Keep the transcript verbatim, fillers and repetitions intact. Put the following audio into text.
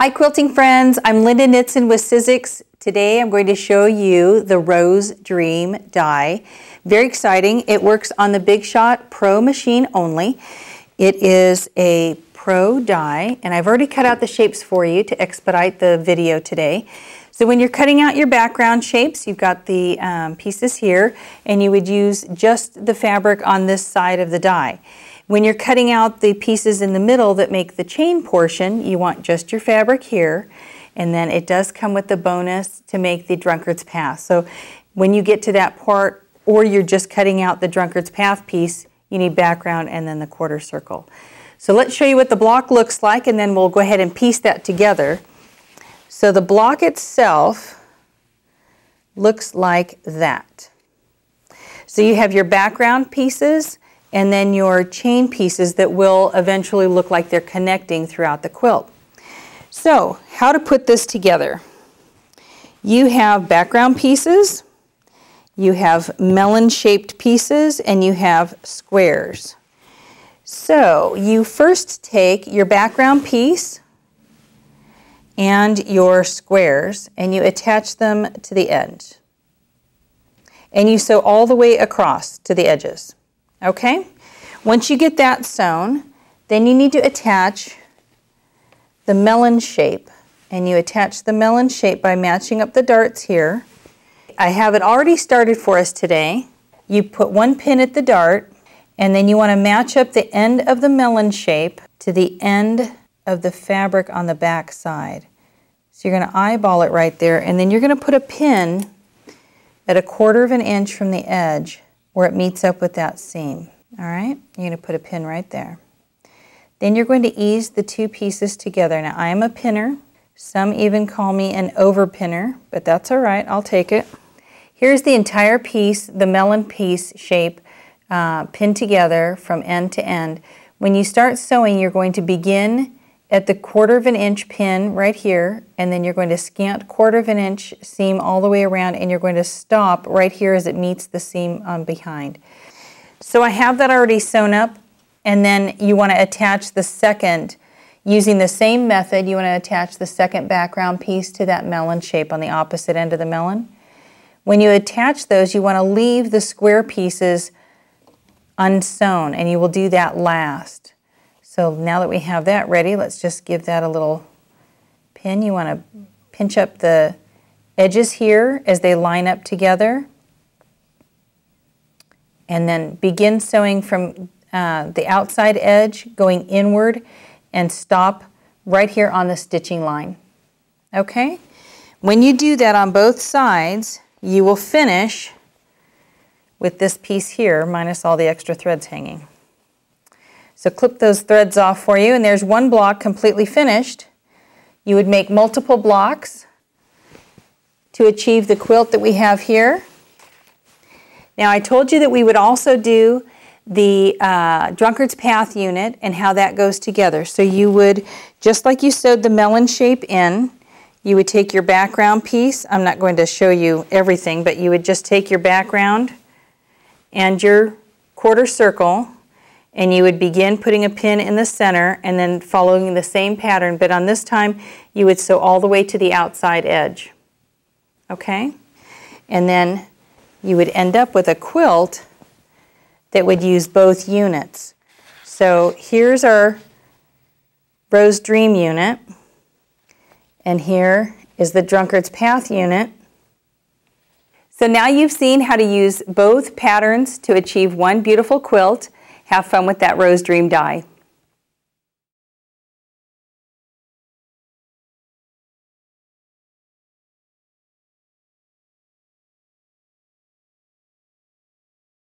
Hi quilting friends, I'm Linda Nitzen with Sizzix. Today I'm going to show you the Rose Dream die. Very exciting. It works on the Big Shot Pro machine only. It is a pro die and I've already cut out the shapes for you to expedite the video today. So when you're cutting out your background shapes, you've got the um, pieces here and you would use just the fabric on this side of the die. When you're cutting out the pieces in the middle that make the chain portion, you want just your fabric here, and then it does come with the bonus to make the Drunkard's Path. So when you get to that part, or you're just cutting out the Drunkard's Path piece, you need background and then the quarter circle. So let's show you what the block looks like, and then we'll go ahead and piece that together. So the block itself looks like that. So you have your background pieces, and then your chain pieces that will eventually look like they're connecting throughout the quilt. So, how to put this together. You have background pieces, you have melon-shaped pieces, and you have squares. So, you first take your background piece and your squares, and you attach them to the end. And you sew all the way across to the edges. Okay, once you get that sewn, then you need to attach the melon shape, and you attach the melon shape by matching up the darts here. I have it already started for us today. You put one pin at the dart, and then you want to match up the end of the melon shape to the end of the fabric on the back side. So you're going to eyeball it right there, and then you're going to put a pin at a quarter of an inch from the edge where it meets up with that seam. All right, you're going to put a pin right there. Then you're going to ease the two pieces together. Now I am a pinner. Some even call me an over pinner, but that's all right, I'll take it. Here's the entire piece, the melon piece shape, uh, pinned together from end to end. When you start sewing, you're going to begin at the quarter of an inch pin right here, and then you're going to scant quarter of an inch seam all the way around, and you're going to stop right here as it meets the seam on behind. So I have that already sewn up, and then you want to attach the second, using the same method, you want to attach the second background piece to that melon shape on the opposite end of the melon. When you attach those, you want to leave the square pieces unsewn, and you will do that last. So now that we have that ready, let's just give that a little pin. You want to pinch up the edges here as they line up together. And then begin sewing from uh, the outside edge, going inward, and stop right here on the stitching line. Okay? When you do that on both sides, you will finish with this piece here, minus all the extra threads hanging. So clip those threads off for you, and there's one block completely finished. You would make multiple blocks to achieve the quilt that we have here. Now I told you that we would also do the uh, Drunkard's Path unit and how that goes together. So you would, just like you sewed the melon shape in, you would take your background piece. I'm not going to show you everything, but you would just take your background and your quarter circle, and you would begin putting a pin in the center and then following the same pattern, but on this time you would sew all the way to the outside edge. Okay? And then you would end up with a quilt that would use both units. So here's our Rose Dream unit, and here is the Drunkard's Path unit. So now you've seen how to use both patterns to achieve one beautiful quilt. Have fun with that Rose Dream die.